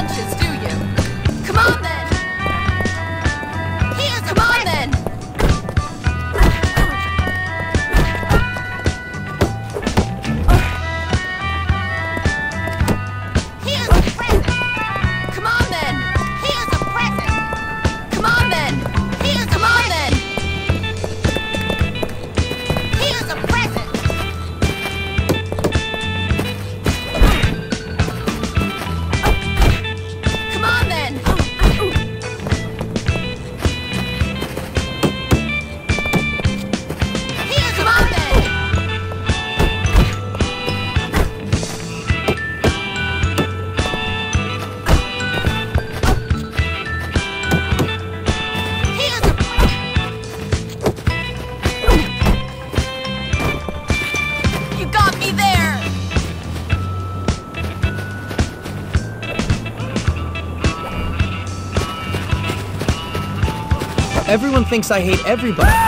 lunches, do you? Come on, then! Here's a Come on, then! Here's a present! Come on, then! Here's a present! Come on, then! Here's a Here's a present! Everyone thinks I hate everybody.